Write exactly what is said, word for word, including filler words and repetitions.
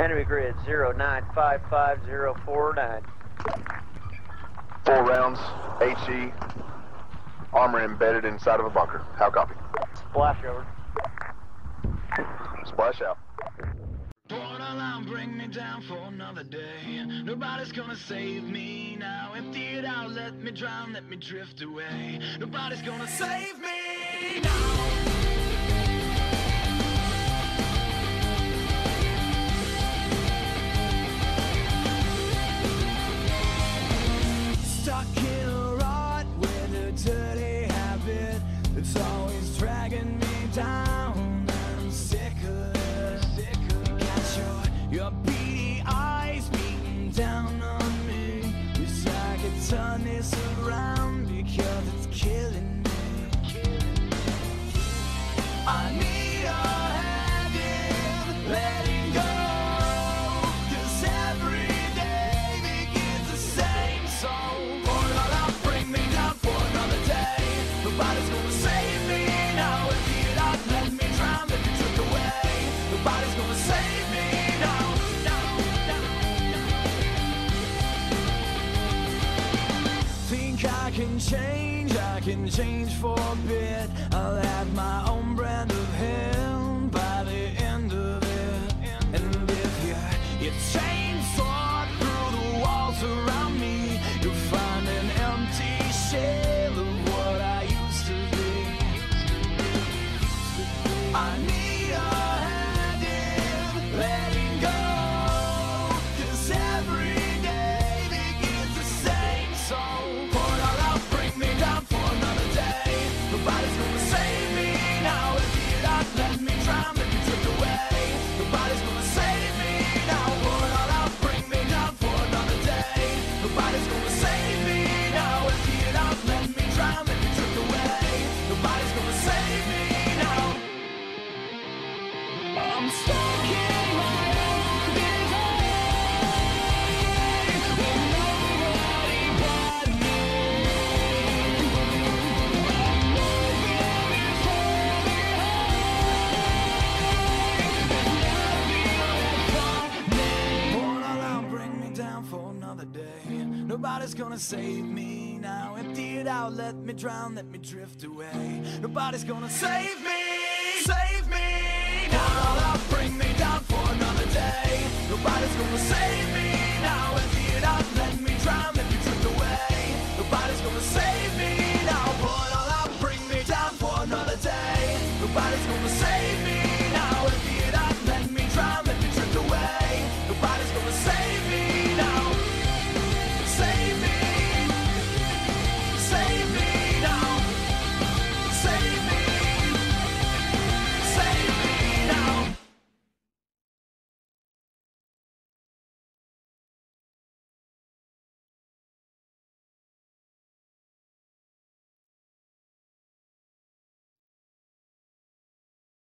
Enemy grid zero nine five five zero four nine. Four rounds, H E, armor embedded inside of a bunker. How copy? Splash over. Splash out. Borderline, bring me down for another day. Nobody's gonna save me now. Empty it out, let me drown, let me drift away. Nobody's gonna save me now. Stuck in a rut with a dirty habit that's always dragging me down. I'm sick of it. Got your, your beady eyes beating down on me. Wish I could turn this around because it's killing me. I need your habit, letting go. Nobody's gonna save me now. If you'd not let me drown, let me drift away. Nobody's gonna save me now. No, no, no. Think I can change, I can change for a bit. I'll have my own brand of him by the end of it. And if you, you change sort through the walls around me, you'll find an empty shell of what I used to be. I need your hand in letting go, 'cause every day begins the same song. Pour it all out, bring me down for another day. Nobody's gonna save me now. If you don't let me drown, let me drift away. Nobody's gonna save me now. Pour it all out, bring me down for another day. Nobody's gonna save me now. If you don't let me drown, let me drift away. Nobody's gonna save me now. I'm stuck in my own way, with nobody but me. I'm moving it further, and nothing will pour it all out, bring me down for another day. Nobody's gonna save me now. Empty it out, let me drown, let me drift away. Nobody's gonna save me, save me. No, no, no.